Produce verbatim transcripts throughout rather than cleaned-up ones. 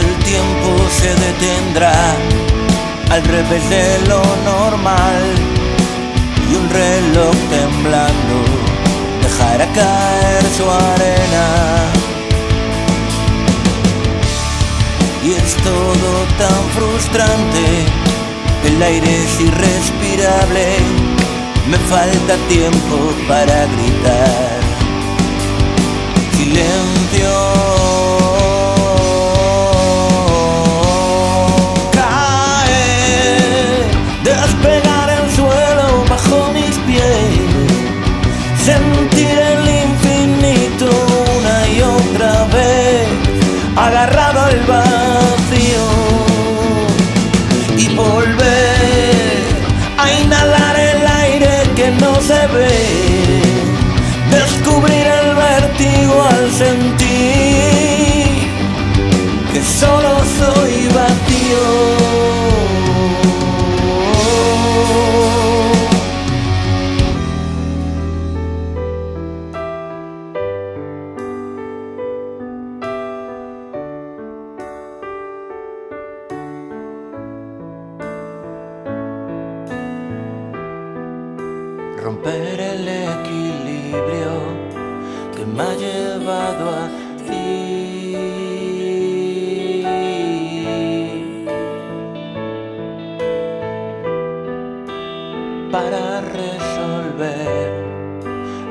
el tiempo se detendrá al revés de lo normal, y un reloj temblando dejará caer su arena. Y es todo tan frustrante, el aire es irrespirable, me falta tiempo para gritar silencio. Sentir el infinito una y otra vez, agarrado al vacío, y volver a inhalar el aire que no se ve, descubrir el vértigo al sentir que solo soy vacío. Romper el equilibrio que me ha llevado a ti, para resolver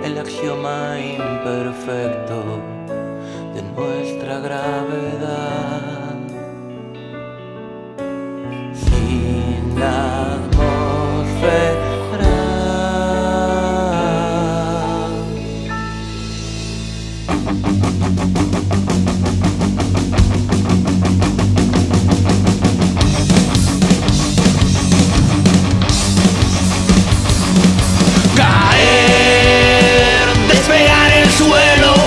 el axioma imperfecto de nuestra gravedad. Sin atmósfera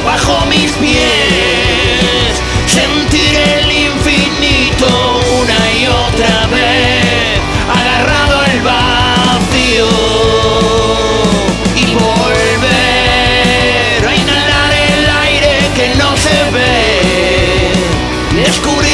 bajo mis pies, sentir el infinito una y otra vez, agarrado al vacío, y volver a inhalar el aire que no se ve, descubrir